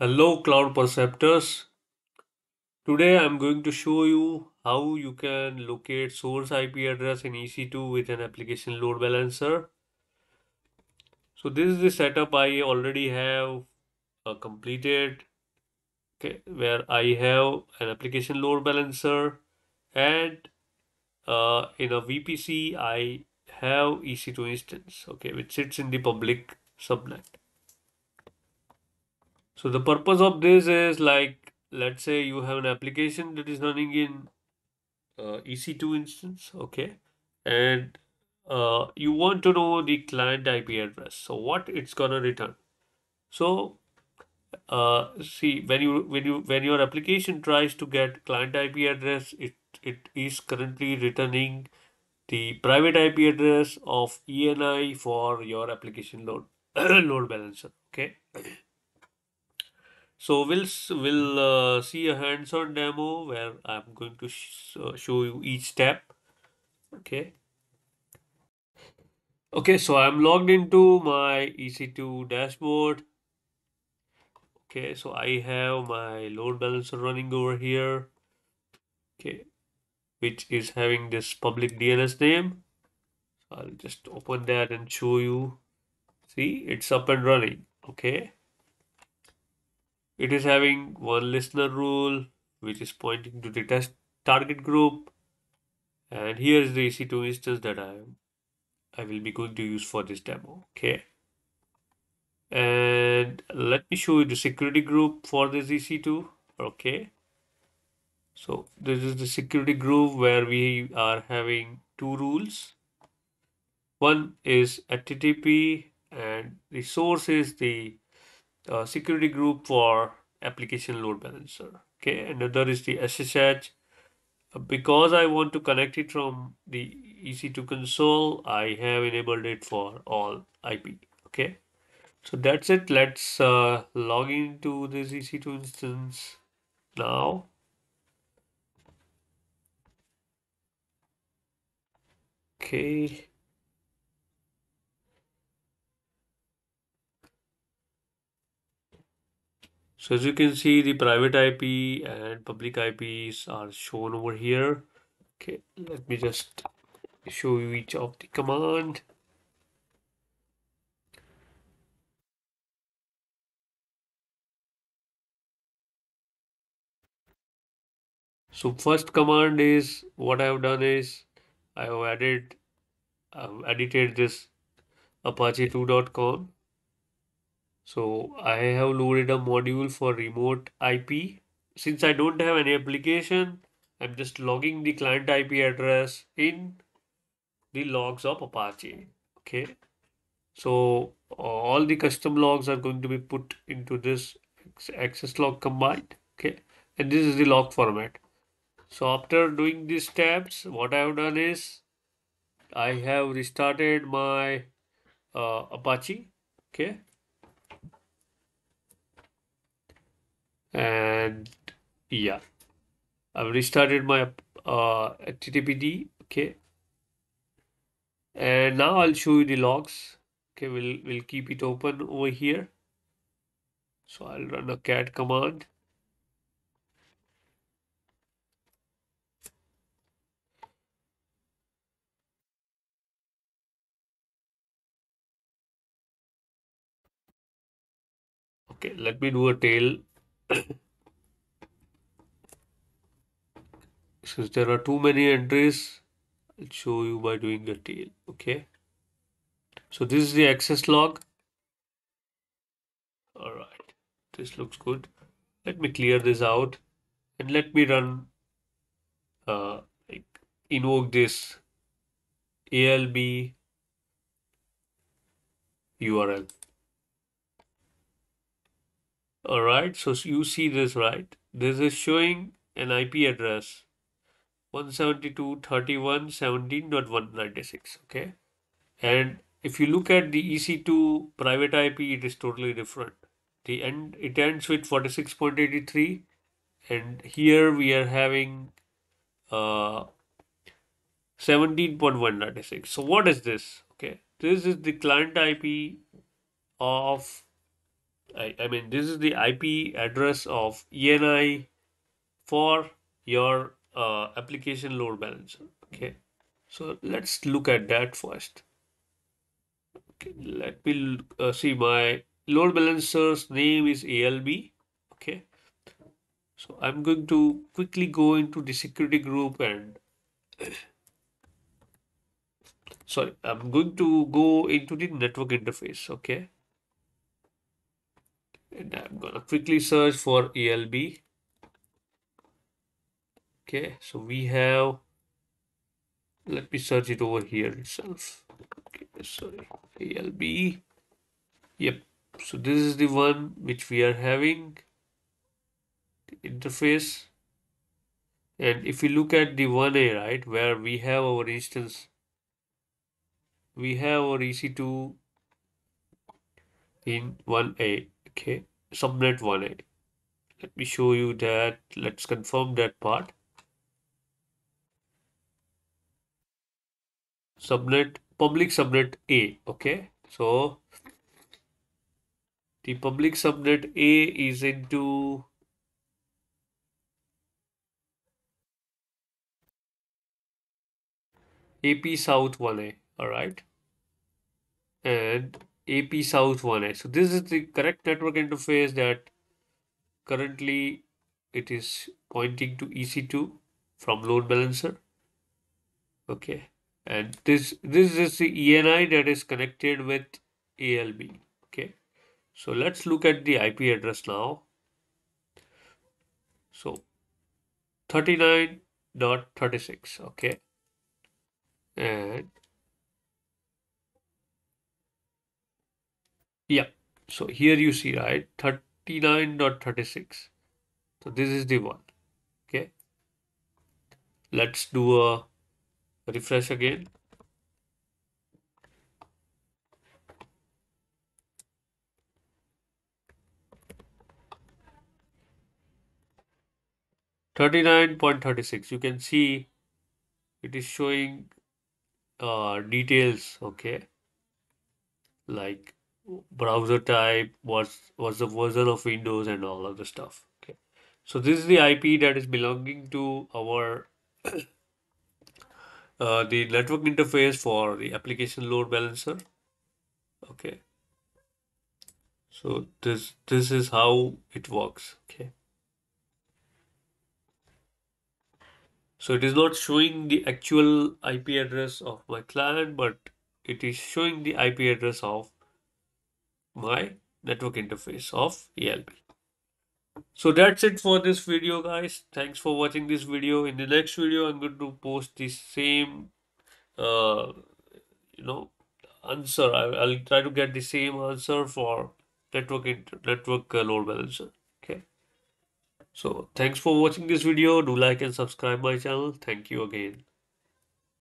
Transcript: Hello Cloud Perceptors. Today I'm going to show you how you can locate source IP address in EC2 with an application load balancer. So this is the setup I already have completed, okay, where I have an application load balancer and in a VPC I have EC2 instance, okay, which sits in the public subnet. So the purpose of this is, like, let's say you have an application that is running in EC2 instance, okay, and you want to know the client IP address, so what it's gonna return. So see, when your application tries to get client IP address, it is currently returning the private IP address of ENI for your application load load balancer, okay. So we'll see a hands-on demo where I'm going to show you each step, okay. Okay, so I'm logged into my EC2 dashboard. Okay, so I have my load balancer running over here, okay, which is having this public DNS name. So I'll just open that and show you. See, it's up and running, okay. It is having one listener rule, which is pointing to the test target group. And here is the EC2 instance that I will be going to use for this demo, okay. And let me show you the security group for this EC2, okay. So this is the security group where we are having two rules. One is HTTP and the source is the security group for application load balancer, okay. Another is the SSH. Because I want to connect it from the EC2 console, I have enabled it for all IP, okay. So that's it. Let's log into this EC2 instance now. Okay. So as you can see, the private IP and public IPs are shown over here. Okay, let me just show you each of the command. So first command is, what I have done is I've edited this apache2.conf. So I have loaded a module for remote IP. Since I don't have any application, I'm just logging the client IP address in the logs of Apache. Okay. So all the custom logs are going to be put into this access log combined. Okay. And this is the log format. So after doing these steps, what I have done is I have restarted my Apache. Okay. And yeah, I've restarted my HTTPD, okay. And now I'll show you the logs. Okay, we'll keep it open over here. So I'll run a cat command. Okay, let me do a tail. Since there are too many entries, I'll show you by doing the tail, okay. So this is the access log. Alright, this looks good. Let me clear this out and let me run invoke this ALB URL. Alright, so you see this, right? This is showing an IP address 172.31.17.196, okay. And if you look at the EC2 private IP, it is totally different. The end, it ends with 46.83, and here we are having 17.196. So what is this? Okay, this is the client IP of I mean this is the IP address of ENI for your application load balancer. Okay, so let's look at that first. Okay, let me see, my load balancer's name is ALB. Okay, so I'm going to quickly go into the security group and sorry, I'm going to go into the network interface. Okay, and I'm gonna quickly search for ALB. Okay, so we have, let me search it over here itself. Okay, sorry, ALB. Yep, so this is the one which we are having, the interface. And if you look at the 1A, right, where we have our instance, we have our EC2 in 1A. Okay, subnet 1A. Let me show you that. Let's confirm that part. Subnet, public subnet A. Okay, so the public subnet A is into ap-south-1a. All right, and ap-south-1a. So this is the correct network interface that currently it is pointing to EC2 from load balancer. Okay, and this is the ENI that is connected with ALB. Okay, so let's look at the IP address now. So 39.36. Okay, and yeah, so here you see, right, 39.36. So this is the one. Okay, let's do a refresh again. $39.36. You can see it is showing details. Okay, like browser type, was the version of Windows and all of the stuff. Okay, so this is the IP that is belonging to our the network interface for the application load balancer. Okay, so this is how it works. Okay, so it is not showing the actual IP address of my client, but it is showing the IP address of my network interface of ALB. So that's it for this video, guys. Thanks for watching this video. In the next video, I'm going to post the same, answer. I'll try to get the same answer for network load balancer. Okay. So thanks for watching this video. Do like and subscribe my channel. Thank you again.